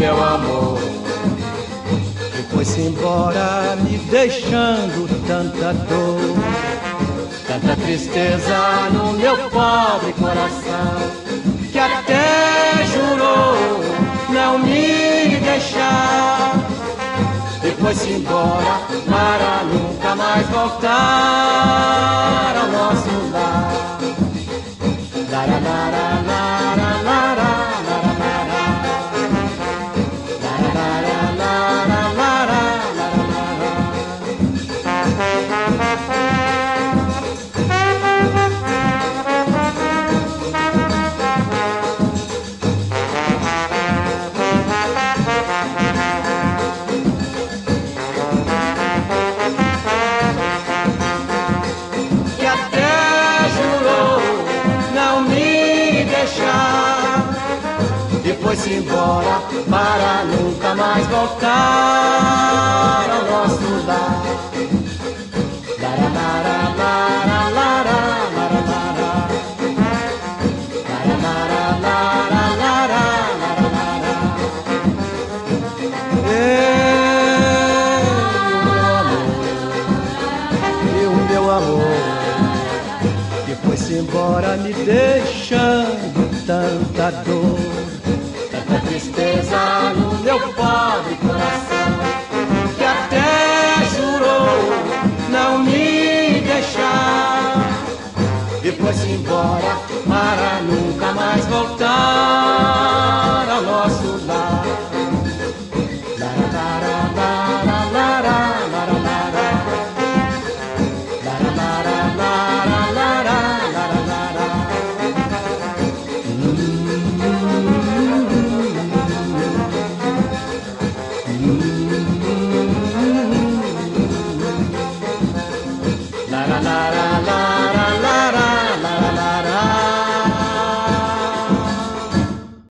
meu amor, que foi-se embora me deixando tanta dor, tanta tristeza no meu pobre coração, que até jurou não me deixar. E foi-se embora para nunca mais voltar ao nosso lar. Foi-se embora para nunca mais voltar ao nosso lar. Eu, meu amor, que foi-se embora me deixando tanta dor, tristeza no meu pobre